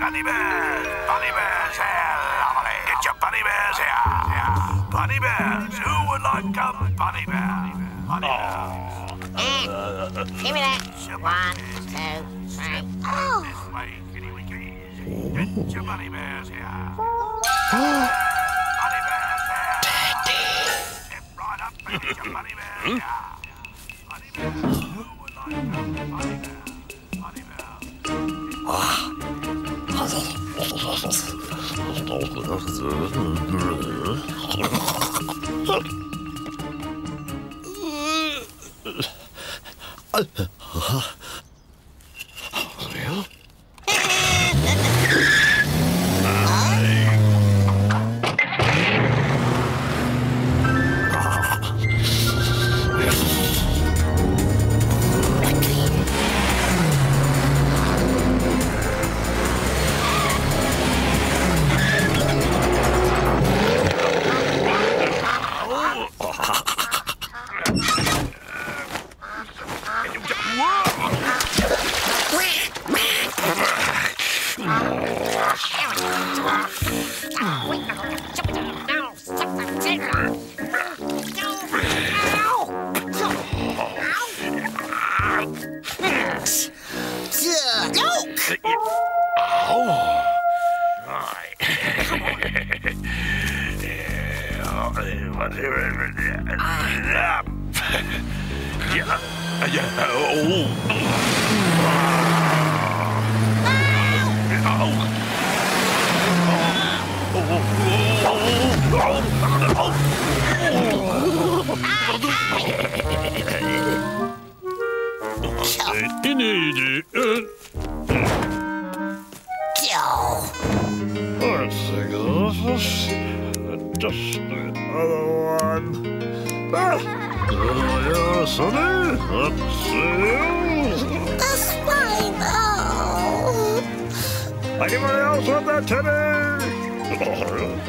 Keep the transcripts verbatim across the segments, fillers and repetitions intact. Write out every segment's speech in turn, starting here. Bunny bears! Bunny bears here! Lovely! Get your bunny bears here! Bunny bears! Who would like a bunny bear? Bunny bears! Uh, give me that! One, two, three. Oh! This way, kitty wiki. Get your bunny bears here! Bunny bears here! Daddy! Step right up and get your bunny bears here! Bunny bears! Who would like a bunny bear? Bunny bears! Ah!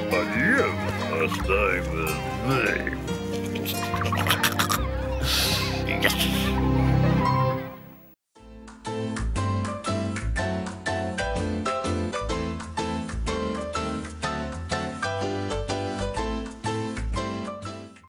But you must stay with me.